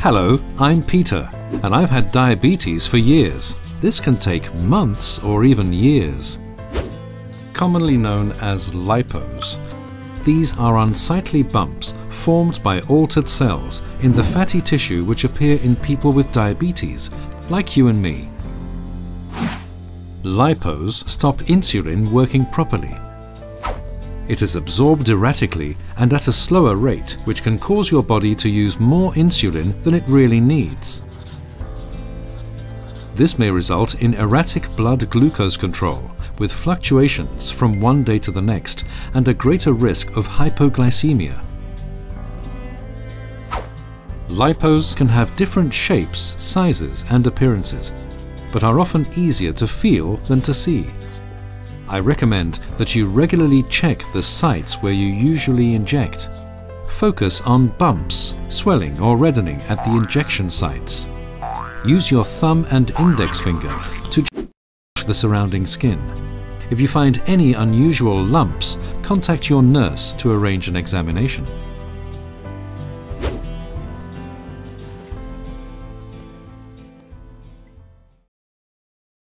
Hello, I'm Peter, and I've had diabetes for years. This can take months or even years. Commonly known as lipos, these are unsightly bumps formed by altered cells in the fatty tissue which appear in people with diabetes, like you and me. Lipos stop insulin working properly. It is absorbed erratically and at a slower rate, which can cause your body to use more insulin than it really needs. This may result in erratic blood glucose control, with fluctuations from one day to the next and a greater risk of hypoglycemia. Lipos can have different shapes, sizes, and appearances, but are often easier to feel than to see. I recommend that you regularly check the sites where you usually inject. Focus on bumps, swelling or reddening at the injection sites. Use your thumb and index finger to touch the surrounding skin. If you find any unusual lumps, contact your nurse to arrange an examination.